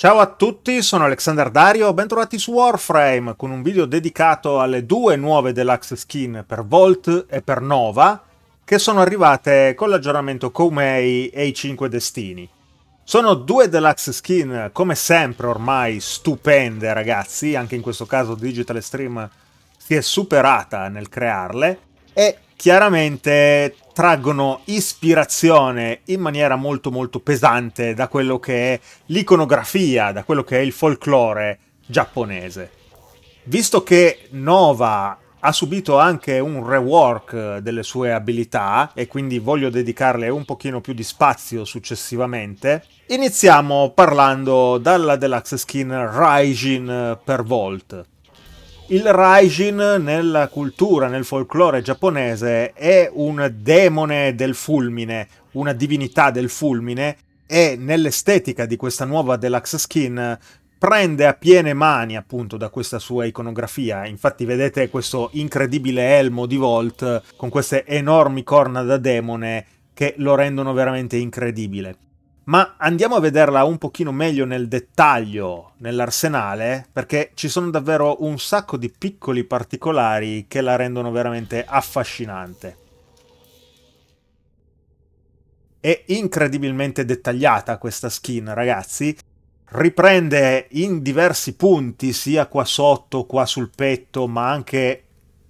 Ciao a tutti, sono Alexander Dario, bentrovati su Warframe con un video dedicato alle due nuove Deluxe Skin per Volt e per Nova che sono arrivate con l'aggiornamento Koumei e i 5 Destini. Sono due Deluxe Skin come sempre ormai stupende ragazzi, anche in questo caso Digital Extreme si è superata nel crearle e chiaramente traggono ispirazione in maniera molto pesante da quello che è l'iconografia, da quello che è il folklore giapponese. Visto che Nova ha subito anche un rework delle sue abilità e quindi voglio dedicarle un pochino più di spazio successivamente, iniziamo parlando dalla Deluxe Skin Raijin per Volt. Il Raijin nella cultura, nel folklore giapponese, è un demone del fulmine, una divinità del fulmine, e nell'estetica di questa nuova Deluxe Skin prende a piene mani appunto da questa sua iconografia. Infatti vedete questo incredibile elmo di Volt con queste enormi corna da demone che lo rendono veramente incredibile. Ma andiamo a vederla un pochino meglio nel dettaglio, nell'arsenale, perché ci sono davvero un sacco di piccoli particolari che la rendono veramente affascinante. È incredibilmente dettagliata questa skin, ragazzi. Riprende in diversi punti, sia qua sotto, qua sul petto, ma anche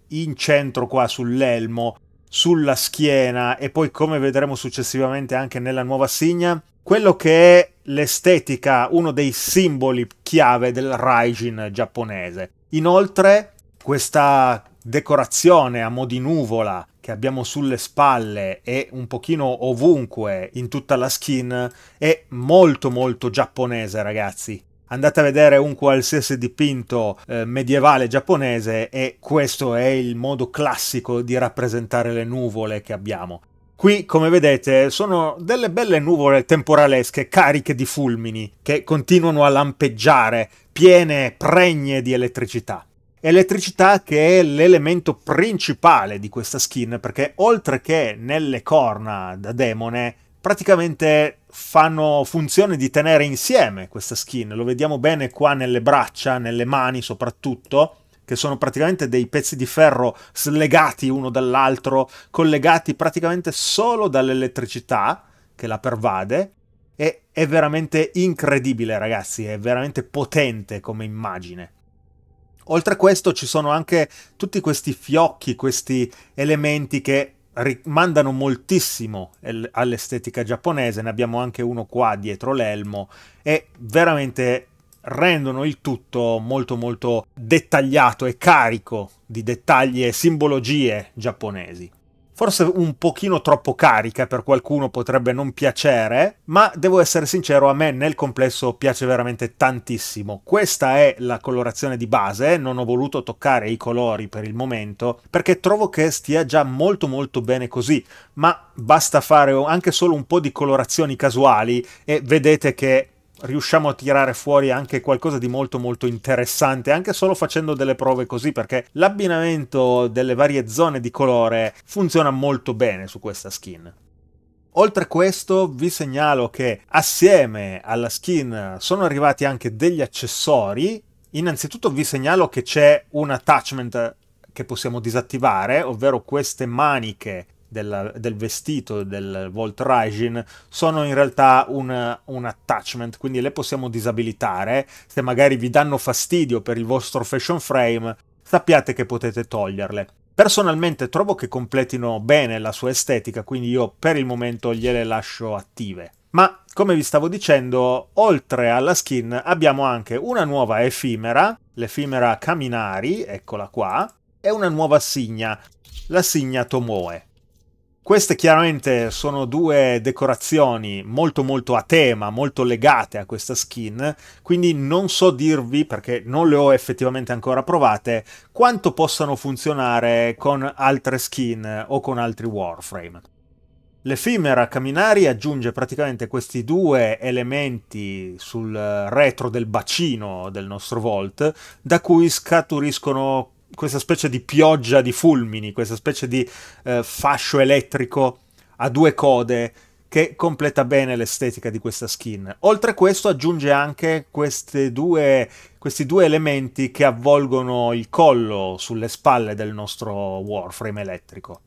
in centro qua sull'elmo, sulla schiena e poi, come vedremo successivamente anche nella nuova signa, quello che è l'estetica, uno dei simboli chiave del Raijin giapponese. Inoltre, questa decorazione a mo' di nuvola che abbiamo sulle spalle e un pochino ovunque in tutta la skin è molto giapponese, ragazzi. Andate a vedere un qualsiasi dipinto medievale giapponese e questo è il modo classico di rappresentare le nuvole che abbiamo. Qui, come vedete, sono delle belle nuvole temporalesche cariche di fulmini che continuano a lampeggiare, piene, pregne di elettricità. Elettricità che è l'elemento principale di questa skin, perché oltre che nelle corna da demone, praticamente fanno funzione di tenere insieme questa skin. Lo vediamo bene qua nelle braccia, nelle mani soprattutto, che sono praticamente dei pezzi di ferro slegati uno dall'altro, collegati praticamente solo dall'elettricità che la pervade, e è veramente incredibile ragazzi, è veramente potente come immagine. Oltre a questo ci sono anche tutti questi fiocchi, questi elementi che rimandano moltissimo all'estetica giapponese, ne abbiamo anche uno qua dietro l'elmo, e veramente rendono il tutto molto dettagliato e carico di dettagli e simbologie giapponesi. Forse un pochino troppo carica per qualcuno, potrebbe non piacere, ma devo essere sincero, a me nel complesso piace veramente tantissimo. Questa è la colorazione di base, non ho voluto toccare i colori per il momento, perché trovo che stia già molto bene così, ma basta fare anche solo un po' di colorazioni casuali e vedete che riusciamo a tirare fuori anche qualcosa di molto interessante, anche solo facendo delle prove così, perché l'abbinamento delle varie zone di colore funziona molto bene su questa skin. Oltre a questo vi segnalo che assieme alla skin sono arrivati anche degli accessori. Innanzitutto vi segnalo che c'è un attachment che possiamo disattivare, ovvero queste maniche del vestito del Volt Raijin sono in realtà un attachment, quindi le possiamo disabilitare. Se magari vi danno fastidio per il vostro fashion frame, sappiate che potete toglierle. Personalmente trovo che completino bene la sua estetica, quindi io per il momento gliele lascio attive. Ma come vi stavo dicendo, oltre alla skin abbiamo anche una nuova effimera, l'effimera Kaminari, eccola qua, e una nuova signa, la signa Tomoe. Queste chiaramente sono due decorazioni molto a tema, molto legate a questa skin, quindi non so dirvi, perché non le ho effettivamente ancora provate, quanto possano funzionare con altre skin o con altri Warframe. L'effimera Kaminari aggiunge praticamente questi due elementi sul retro del bacino del nostro Volt, da cui scaturiscono questa specie di pioggia di fulmini, questa specie di fascio elettrico a due code che completa bene l'estetica di questa skin. Oltre a questo aggiunge anche questi due elementi che avvolgono il collo sulle spalle del nostro Warframe elettrico.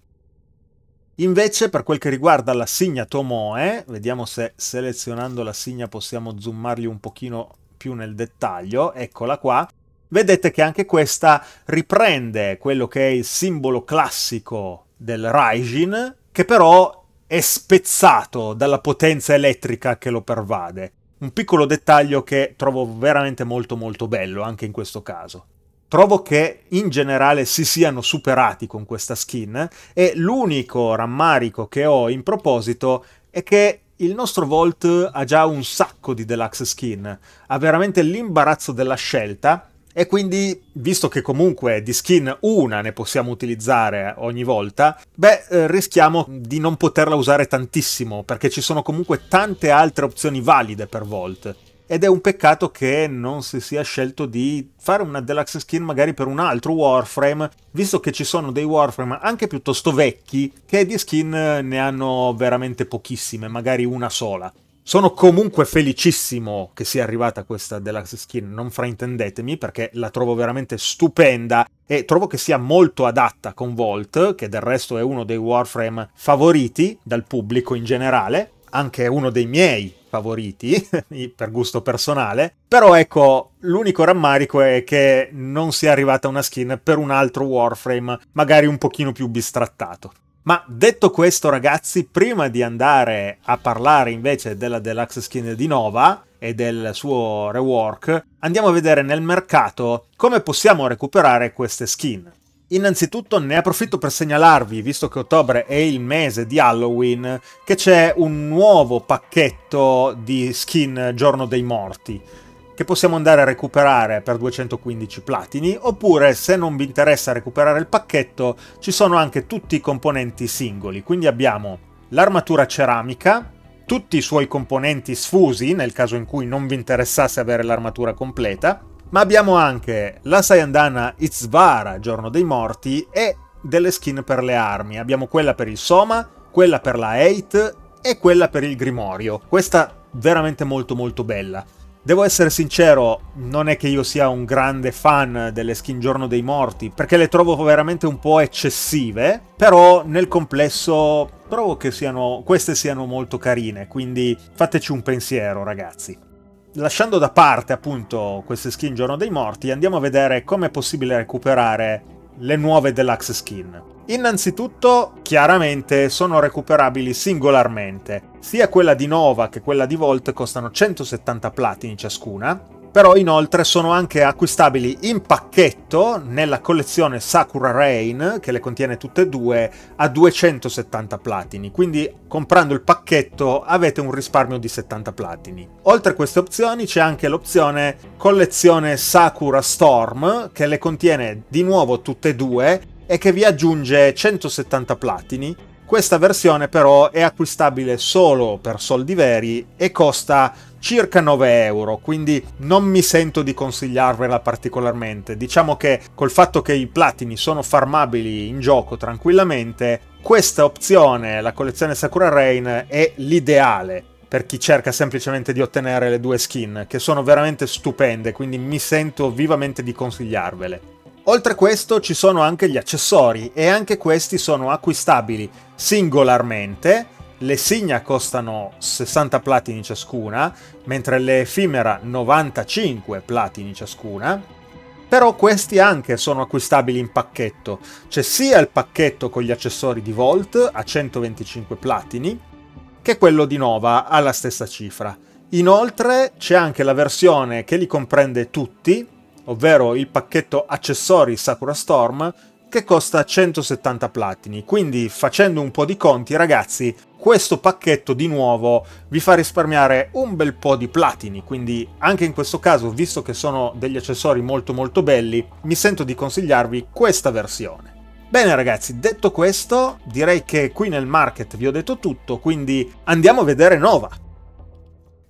Invece per quel che riguarda la signa Tomoe, vediamo se selezionando la signa possiamo zoomargli un pochino più nel dettaglio, eccola qua. Vedete che anche questa riprende quello che è il simbolo classico del Raijin, che però è spezzato dalla potenza elettrica che lo pervade. Un piccolo dettaglio che trovo veramente molto molto bello anche in questo caso. Trovo che in generale si siano superati con questa skin e l'unico rammarico che ho in proposito è che il nostro Volt ha già un sacco di deluxe skin, ha veramente l'imbarazzo della scelta e quindi, visto che comunque di skin una ne possiamo utilizzare ogni volta, beh, rischiamo di non poterla usare tantissimo perché ci sono comunque tante altre opzioni valide per Volt. Ed è un peccato che non si sia scelto di fare una deluxe skin magari per un altro Warframe, visto che ci sono dei Warframe anche piuttosto vecchi che di skin ne hanno veramente pochissime, magari una sola. Sono comunque felicissimo che sia arrivata questa deluxe skin, non fraintendetemi, perché la trovo veramente stupenda e trovo che sia molto adatta con Volt, che del resto è uno dei Warframe favoriti dal pubblico in generale, anche uno dei miei favoriti per gusto personale. Però ecco, l'unico rammarico è che non sia arrivata una skin per un altro Warframe magari un pochino più bistrattato. Ma detto questo ragazzi, prima di andare a parlare invece della deluxe skin di Nova e del suo rework, andiamo a vedere nel mercato come possiamo recuperare queste skin. Innanzitutto ne approfitto per segnalarvi, visto che ottobre è il mese di Halloween, che c'è un nuovo pacchetto di skin Giorno dei Morti, che possiamo andare a recuperare per 215 platini, oppure se non vi interessa recuperare il pacchetto ci sono anche tutti i componenti singoli, quindi abbiamo l'armatura ceramica, tutti i suoi componenti sfusi, nel caso in cui non vi interessasse avere l'armatura completa, ma abbiamo anche la Sayandana Itzvara, Giorno dei Morti, e delle skin per le armi. Abbiamo quella per il Soma, quella per la Eight e quella per il Grimorio. Questa veramente molto molto bella. Devo essere sincero, non è che io sia un grande fan delle skin Giorno dei Morti, perché le trovo veramente un po' eccessive, però nel complesso trovo che queste siano molto carine, quindi fateci un pensiero ragazzi. Lasciando da parte appunto queste skin Giorno dei Morti, andiamo a vedere come è possibile recuperare le nuove deluxe skin. Innanzitutto, chiaramente, sono recuperabili singolarmente. Sia quella di Nova che quella di Volt costano 170 platini ciascuna, però inoltre sono anche acquistabili in pacchetto nella collezione Sakura Rain, che le contiene tutte e due, a 270 platini. Quindi comprando il pacchetto avete un risparmio di 70 platini. Oltre a queste opzioni c'è anche l'opzione collezione Sakura Storm, che le contiene di nuovo tutte e due e che vi aggiunge 170 platini. Questa versione però è acquistabile solo per soldi veri e costa circa 9 euro, quindi non mi sento di consigliarvela particolarmente. Diciamo che col fatto che i platini sono farmabili in gioco tranquillamente, questa opzione, la collezione Sakura Rain, è l'ideale per chi cerca semplicemente di ottenere le due skin, che sono veramente stupende, quindi mi sento vivamente di consigliarvele. Oltre a questo ci sono anche gli accessori e anche questi sono acquistabili singolarmente. Le signa costano 60 platini ciascuna, mentre le effimera 95 platini ciascuna. Però questi anche sono acquistabili in pacchetto. C'è sia il pacchetto con gli accessori di Volt a 125 platini, che quello di Nova alla stessa cifra. Inoltre c'è anche la versione che li comprende tutti, ovvero il pacchetto accessori Sakura Storm, che costa 170 platini. Quindi facendo un po' di conti ragazzi, questo pacchetto di nuovo vi fa risparmiare un bel po' di platini, quindi anche in questo caso, visto che sono degli accessori molto molto belli, mi sento di consigliarvi questa versione. Bene ragazzi, detto questo, direi che qui nel market vi ho detto tutto, quindi andiamo a vedere Nova.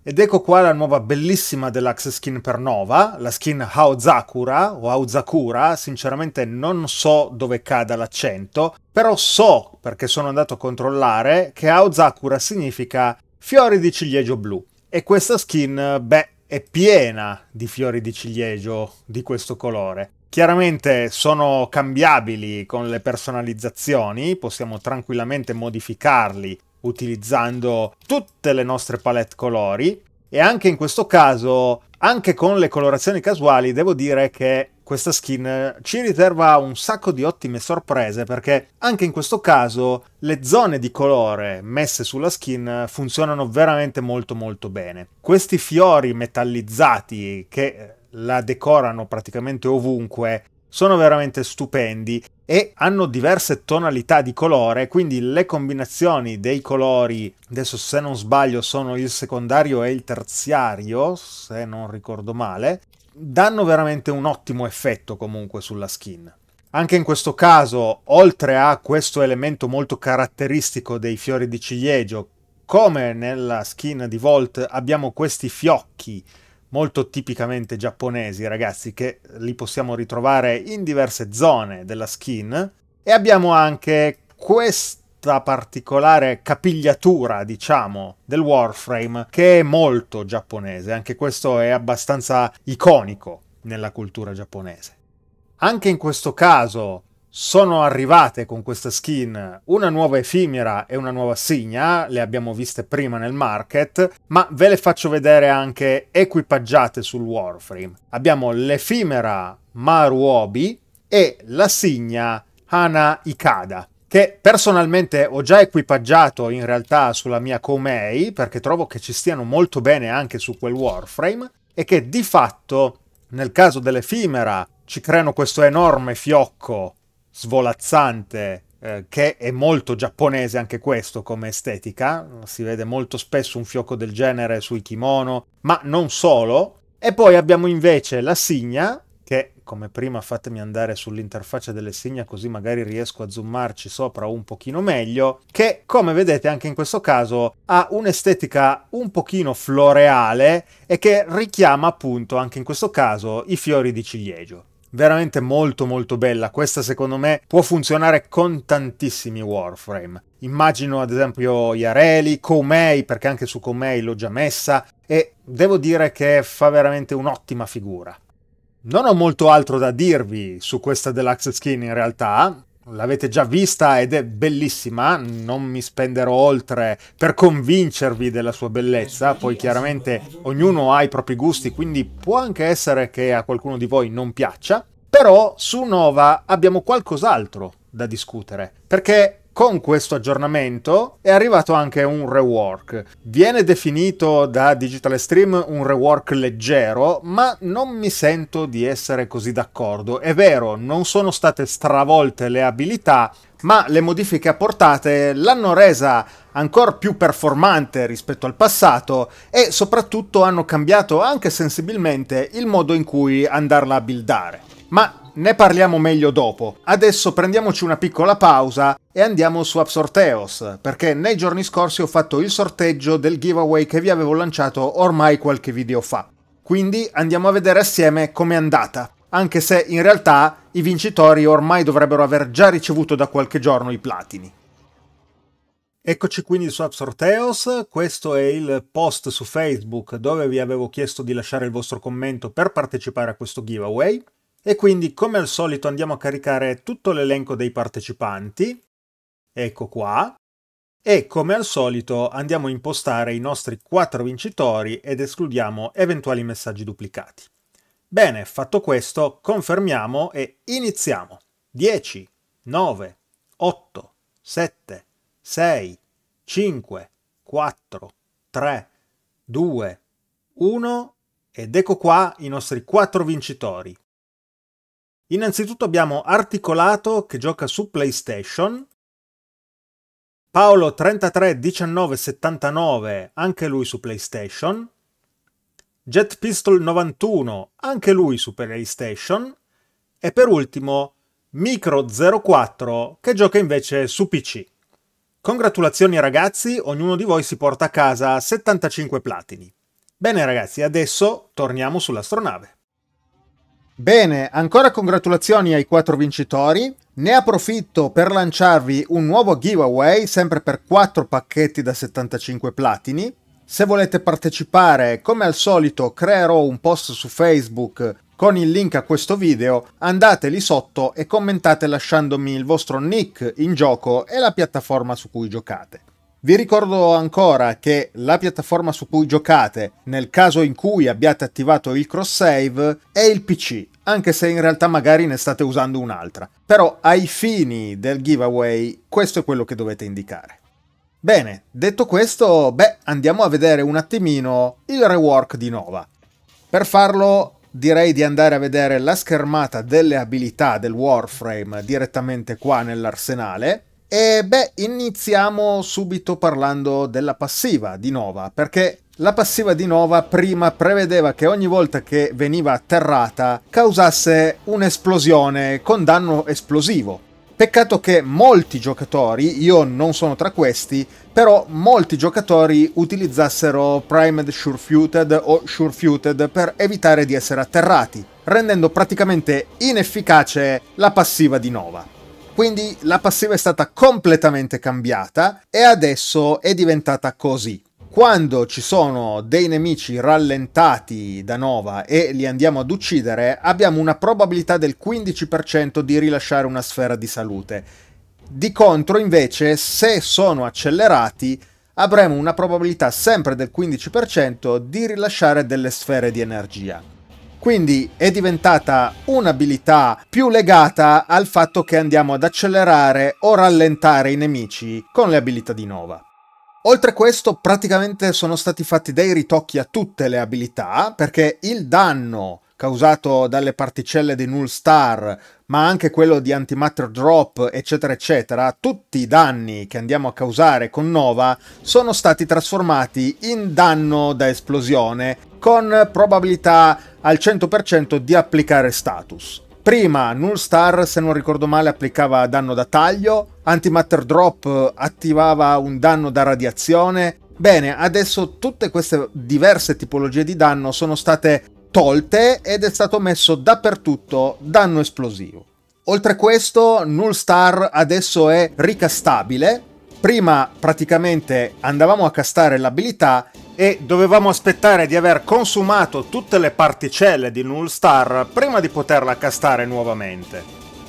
Ed ecco qua la nuova bellissima deluxe skin per Nova, la skin Haozakura o Aozakura, sinceramente non so dove cada l'accento, però so, perché sono andato a controllare, che Aozakura significa fiori di ciliegio blu. E questa skin, beh, è piena di fiori di ciliegio di questo colore. Chiaramente sono cambiabili con le personalizzazioni, possiamo tranquillamente modificarli utilizzando tutte le nostre palette colori, e anche in questo caso, anche con le colorazioni casuali, devo dire che questa skin ci riserva un sacco di ottime sorprese, perché anche in questo caso le zone di colore messe sulla skin funzionano veramente molto molto bene. Questi fiori metallizzati che la decorano praticamente ovunque sono veramente stupendi e hanno diverse tonalità di colore, quindi le combinazioni dei colori, adesso se non sbaglio sono il secondario e il terziario, se non ricordo male, danno veramente un ottimo effetto comunque sulla skin. Anche in questo caso, oltre a questo elemento molto caratteristico dei fiori di ciliegio, come nella skin di Volt abbiamo questi fiocchi molto tipicamente giapponesi, ragazzi, che li possiamo ritrovare in diverse zone della skin, e abbiamo anche questa particolare capigliatura, diciamo, del Warframe, che è molto giapponese, anche questo è abbastanza iconico nella cultura giapponese. Anche in questo caso sono arrivate con questa skin una nuova effimera e una nuova signa, le abbiamo viste prima nel market, ma ve le faccio vedere anche equipaggiate sul Warframe. Abbiamo l'effimera Maruobi e la signa Hana Ikada, che personalmente ho già equipaggiato in realtà sulla mia Koumei, perché trovo che ci stiano molto bene anche su quel Warframe, e che di fatto nel caso dell'effimera ci creano questo enorme fiocco svolazzante, che è molto giapponese anche questo come estetica, si vede molto spesso un fiocco del genere sui kimono, ma non solo. E poi abbiamo invece la signa, che come prima fatemi andare sull'interfaccia delle signa così magari riesco a zoomarci sopra un pochino meglio, che come vedete anche in questo caso ha un'estetica un pochino floreale e che richiama appunto anche in questo caso i fiori di ciliegio. Veramente molto molto bella, questa secondo me può funzionare con tantissimi Warframe. Immagino ad esempio Yareli, Koumei, perché anche su Koumei l'ho già messa, e devo dire che fa veramente un'ottima figura. Non ho molto altro da dirvi su questa deluxe skin in realtà, l'avete già vista ed è bellissima, non mi spenderò oltre per convincervi della sua bellezza, poi chiaramente ognuno ha i propri gusti, quindi può anche essere che a qualcuno di voi non piaccia, però su Nova abbiamo qualcos'altro da discutere, perché con questo aggiornamento è arrivato anche un rework. Viene definito da Digital Extreme un rework leggero, ma non mi sento di essere così d'accordo. È vero, non sono state stravolte le abilità, ma le modifiche apportate l'hanno resa ancora più performante rispetto al passato e soprattutto hanno cambiato anche sensibilmente il modo in cui andarla a buildare. Ma ne parliamo meglio dopo. Adesso prendiamoci una piccola pausa e andiamo su Absorteos, perché nei giorni scorsi ho fatto il sorteggio del giveaway che vi avevo lanciato ormai qualche video fa. Quindi andiamo a vedere assieme com'è andata, anche se in realtà i vincitori ormai dovrebbero aver già ricevuto da qualche giorno i platini. Eccoci quindi su Absorteos, questo è il post su Facebook dove vi avevo chiesto di lasciare il vostro commento per partecipare a questo giveaway. E quindi, come al solito, andiamo a caricare tutto l'elenco dei partecipanti, ecco qua, e come al solito andiamo a impostare i nostri 4 vincitori ed escludiamo eventuali messaggi duplicati. Bene, fatto questo, confermiamo e iniziamo. 10, 9, 8, 7, 6, 5, 4, 3, 2, 1 ed ecco qua i nostri 4 vincitori. Innanzitutto abbiamo Articolato, che gioca su PlayStation, Paolo 331979, anche lui su PlayStation, Jet Pistol 91, anche lui su PlayStation, e per ultimo Micro 04, che gioca invece su PC. Congratulazioni ragazzi, ognuno di voi si porta a casa 75 platini. Bene ragazzi, adesso torniamo sull'astronave. Bene, ancora congratulazioni ai 4 vincitori. Ne approfitto per lanciarvi un nuovo giveaway, sempre per 4 pacchetti da 75 platini. Se volete partecipare, come al solito creerò un post su Facebook con il link a questo video, andate lì sotto e commentate lasciandomi il vostro nick in gioco e la piattaforma su cui giocate. Vi ricordo ancora che la piattaforma su cui giocate, nel caso in cui abbiate attivato il cross-save, è il PC, anche se in realtà magari ne state usando un'altra. Però ai fini del giveaway questo è quello che dovete indicare. Bene, detto questo, andiamo a vedere un attimino il rework di Nova. Per farlo direi di andare a vedere la schermata delle abilità del Warframe direttamente qua nell'arsenale. E iniziamo subito parlando della passiva di Nova, perché la passiva di Nova prima prevedeva che ogni volta che veniva atterrata causasse un'esplosione con danno esplosivo. Peccato che molti giocatori, io non sono tra questi, però molti giocatori utilizzassero Primed Shurfuted o Shurfuted per evitare di essere atterrati, rendendo praticamente inefficace la passiva di Nova. Quindi la passiva è stata completamente cambiata e adesso è diventata così. Quando ci sono dei nemici rallentati da Nova e li andiamo ad uccidere, abbiamo una probabilità del 15% di rilasciare una sfera di salute. Di contro, invece, se sono accelerati, avremo una probabilità sempre del 15% di rilasciare delle sfere di energia. Quindi è diventata un'abilità più legata al fatto che andiamo ad accelerare o rallentare i nemici con le abilità di Nova. Oltre a questo, praticamente sono stati fatti dei ritocchi a tutte le abilità, perché il danno causato dalle particelle di Null Star, ma anche quello di Antimatter Drop, eccetera, eccetera, tutti i danni che andiamo a causare con Nova sono stati trasformati in danno da esplosione, con probabilità al 100% di applicare status. Prima Null Star, se non ricordo male, applicava danno da taglio, Antimatter Drop attivava un danno da radiazione. Bene, adesso tutte queste diverse tipologie di danno sono state tolte ed è stato messo dappertutto danno esplosivo. Oltre a questo, Null Star adesso è ricastabile. Prima praticamente andavamo a castare l'abilità e dovevamo aspettare di aver consumato tutte le particelle di Null Star prima di poterla castare nuovamente.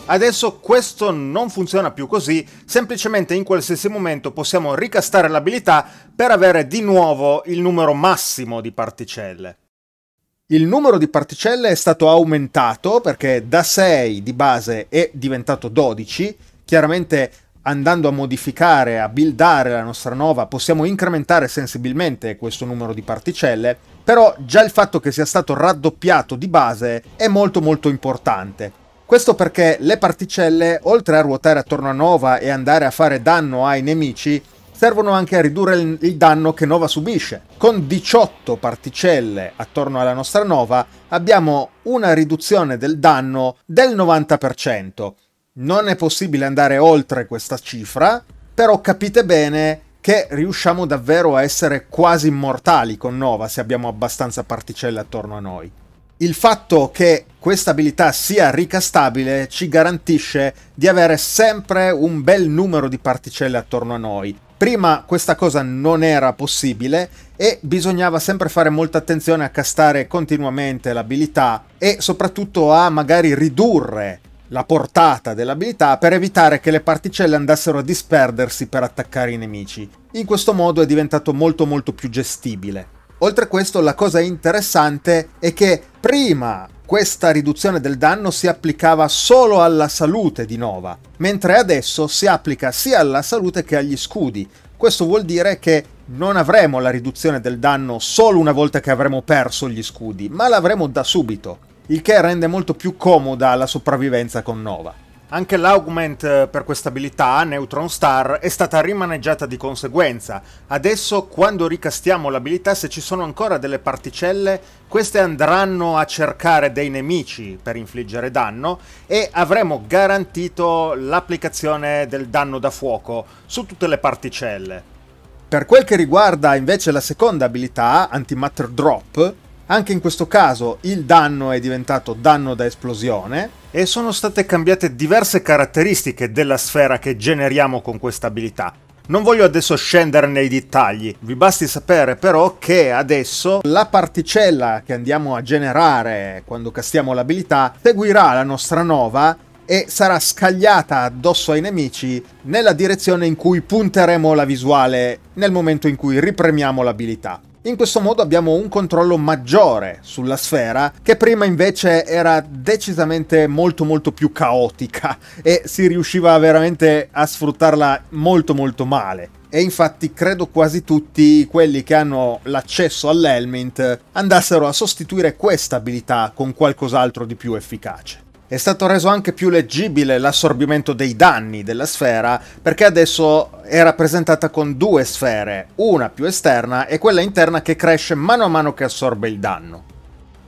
Adesso questo non funziona più così, semplicemente in qualsiasi momento possiamo ricastare l'abilità per avere di nuovo il numero massimo di particelle. Il numero di particelle è stato aumentato perché da 6 di base è diventato 12, chiaramente andando a modificare, a buildare la nostra Nova possiamo incrementare sensibilmente questo numero di particelle, però già il fatto che sia stato raddoppiato di base è molto importante. Questo perché le particelle, oltre a ruotare attorno a Nova e andare a fare danno ai nemici, servono anche a ridurre il danno che Nova subisce. Con 18 particelle attorno alla nostra Nova abbiamo una riduzione del danno del 90%. Non è possibile andare oltre questa cifra, però capite bene che riusciamo davvero a essere quasi immortali con Nova se abbiamo abbastanza particelle attorno a noi. Il fatto che questa abilità sia ricastabile ci garantisce di avere sempre un bel numero di particelle attorno a noi. Prima questa cosa non era possibile e bisognava sempre fare molta attenzione a castare continuamente l'abilità e soprattutto a magari ridurre la portata dell'abilità per evitare che le particelle andassero a disperdersi per attaccare i nemici. In questo modo è diventato molto più gestibile. Oltre a questo, la cosa interessante è che prima questa riduzione del danno si applicava solo alla salute di Nova, mentre adesso si applica sia alla salute che agli scudi. Questo vuol dire che non avremo la riduzione del danno solo una volta che avremo perso gli scudi, ma l'avremo da subito, il che rende molto più comoda la sopravvivenza con Nova. Anche l'augment per questa abilità, Neutron Star, è stata rimaneggiata di conseguenza. Adesso, quando ricastiamo l'abilità, se ci sono ancora delle particelle, queste andranno a cercare dei nemici per infliggere danno e avremo garantito l'applicazione del danno da fuoco su tutte le particelle. Per quel che riguarda invece la seconda abilità, Antimatter Drop, anche in questo caso il danno è diventato danno da esplosione e sono state cambiate diverse caratteristiche della sfera che generiamo con questa abilità. Non voglio adesso scendere nei dettagli, vi basti sapere però che adesso la particella che andiamo a generare quando castiamo l'abilità seguirà la nostra Nova e sarà scagliata addosso ai nemici nella direzione in cui punteremo la visuale nel momento in cui ripremiamo l'abilità. In questo modo abbiamo un controllo maggiore sulla sfera, che prima invece era decisamente molto più caotica e si riusciva veramente a sfruttarla molto male. E infatti credo quasi tutti quelli che hanno l'accesso all'Helmint andassero a sostituire questa abilità con qualcos'altro di più efficace. È stato reso anche più leggibile l'assorbimento dei danni della sfera, perché adesso è rappresentata con due sfere, una più esterna e quella interna che cresce mano a mano che assorbe il danno.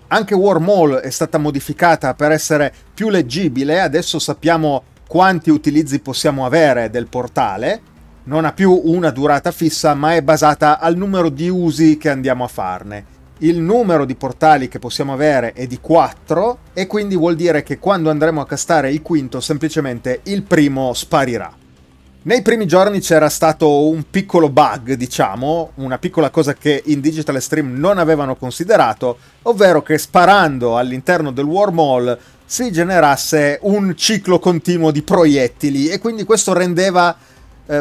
Anche Wormhole è stata modificata per essere più leggibile, adesso sappiamo quanti utilizzi possiamo avere del portale, non ha più una durata fissa ma è basata al numero di usi che andiamo a farne. Il numero di portali che possiamo avere è di 4 e quindi vuol dire che quando andremo a castare il quinto semplicemente il primo sparirà. Nei primi giorni c'era stato un piccolo bug, diciamo, una piccola cosa che in Digital Extreme non avevano considerato, ovvero che sparando all'interno del Wormhole si generasse un ciclo continuo di proiettili e quindi questo rendeva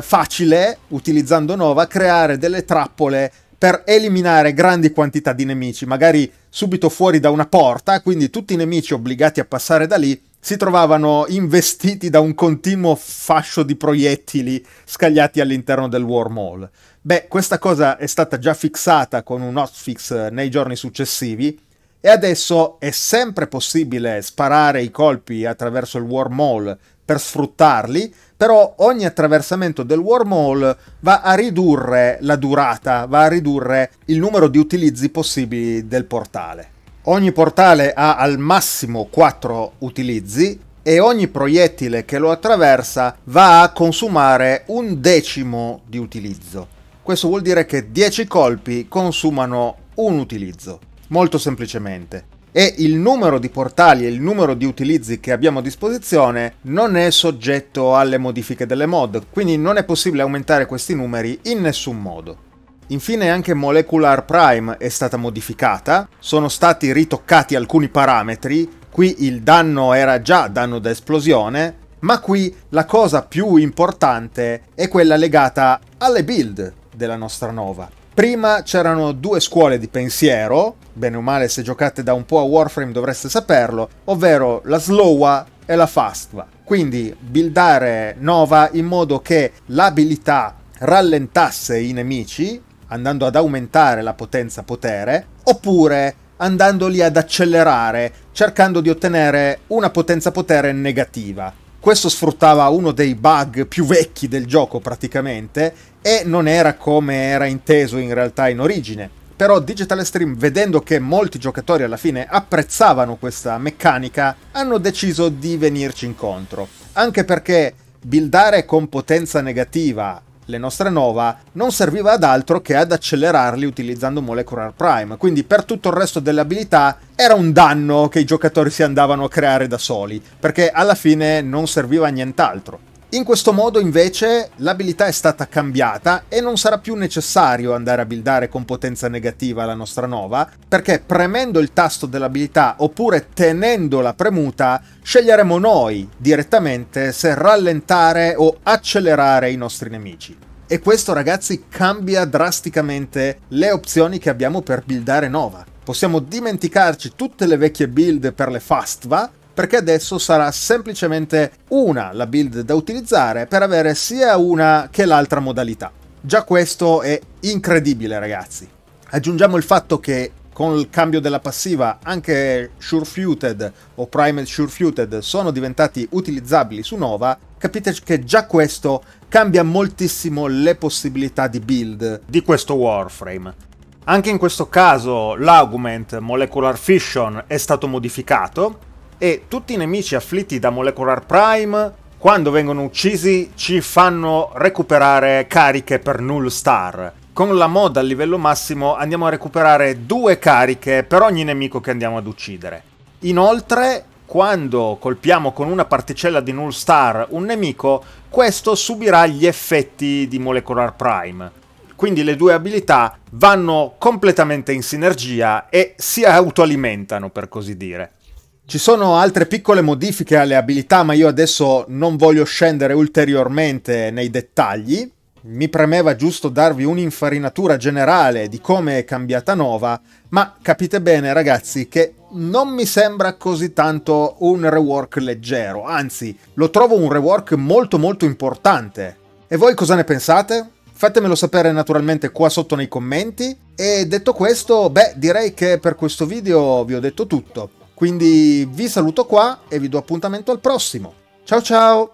facile, utilizzando Nova, creare delle trappole per eliminare grandi quantità di nemici, magari subito fuori da una porta, quindi tutti i nemici obbligati a passare da lì si trovavano investiti da un continuo fascio di proiettili scagliati all'interno del Wormhole. Beh, questa cosa è stata già fixata con un hotfix nei giorni successivi e adesso è sempre possibile sparare i colpi attraverso il Wormhole per sfruttarli, però ogni attraversamento del Wormhole va a ridurre la durata, va a ridurre il numero di utilizzi possibili del portale. Ogni portale ha al massimo 4 utilizzi e ogni proiettile che lo attraversa va a consumare 1/10 di utilizzo. Questo vuol dire che 10 colpi consumano un utilizzo, molto semplicemente. E il numero di portali e il numero di utilizzi che abbiamo a disposizione non è soggetto alle modifiche delle mod, quindi non è possibile aumentare questi numeri in nessun modo. Infine anche Molecular Prime è stata modificata, sono stati ritoccati alcuni parametri, qui il danno era già danno da esplosione, ma qui la cosa più importante è quella legata alle build della nostra Nova. Prima c'erano due scuole di pensiero, bene o male se giocate da un po' a Warframe dovreste saperlo, ovvero la Slowa e la Fastwa. Quindi buildare Nova in modo che l'abilità rallentasse i nemici, andando ad aumentare la potenza potere, oppure andandoli ad accelerare, cercando di ottenere una potenza potere negativa. Questo sfruttava uno dei bug più vecchi del gioco praticamente e non era come era inteso in realtà in origine. Però Digital Extreme, vedendo che molti giocatori alla fine apprezzavano questa meccanica, hanno deciso di venirci incontro. Anche perché buildare con potenza negativa le nostre Nova non serviva ad altro che ad accelerarli utilizzando Molecular Prime, quindi per tutto il resto delle abilità era un danno che i giocatori si andavano a creare da soli, perché alla fine non serviva a nient'altro. In questo modo invece l'abilità è stata cambiata e non sarà più necessario andare a buildare con potenza negativa la nostra Nova, perché premendo il tasto dell'abilità oppure tenendola premuta sceglieremo noi direttamente se rallentare o accelerare i nostri nemici. E questo, ragazzi, cambia drasticamente le opzioni che abbiamo per buildare Nova. Possiamo dimenticarci tutte le vecchie build per le Fastva, perché adesso sarà semplicemente una la build da utilizzare per avere sia una che l'altra modalità. Già questo è incredibile, ragazzi. Aggiungiamo il fatto che con il cambio della passiva anche Shurfuted o Primed Shurfuted sono diventati utilizzabili su Nova, capite che già questo cambia moltissimo le possibilità di build di questo Warframe. Anche in questo caso l'augment Molecular Fission è stato modificato, e tutti i nemici afflitti da Molecular Prime quando vengono uccisi ci fanno recuperare cariche per Null Star. Con la mod al livello massimo andiamo a recuperare 2 cariche per ogni nemico che andiamo ad uccidere. Inoltre, quando colpiamo con una particella di Null Star un nemico, questo subirà gli effetti di Molecular Prime. Quindi le due abilità vanno completamente in sinergia e si autoalimentano, per così dire. Ci sono altre piccole modifiche alle abilità, ma io adesso non voglio scendere ulteriormente nei dettagli. Mi premeva giusto darvi un'infarinatura generale di come è cambiata Nova, ma capite bene ragazzi che non mi sembra così tanto un rework leggero, anzi lo trovo un rework molto importante. E voi cosa ne pensate? Fatemelo sapere naturalmente qua sotto nei commenti, e detto questo, beh, direi che per questo video vi ho detto tutto. Quindi vi saluto qua e vi do appuntamento al prossimo. Ciao ciao!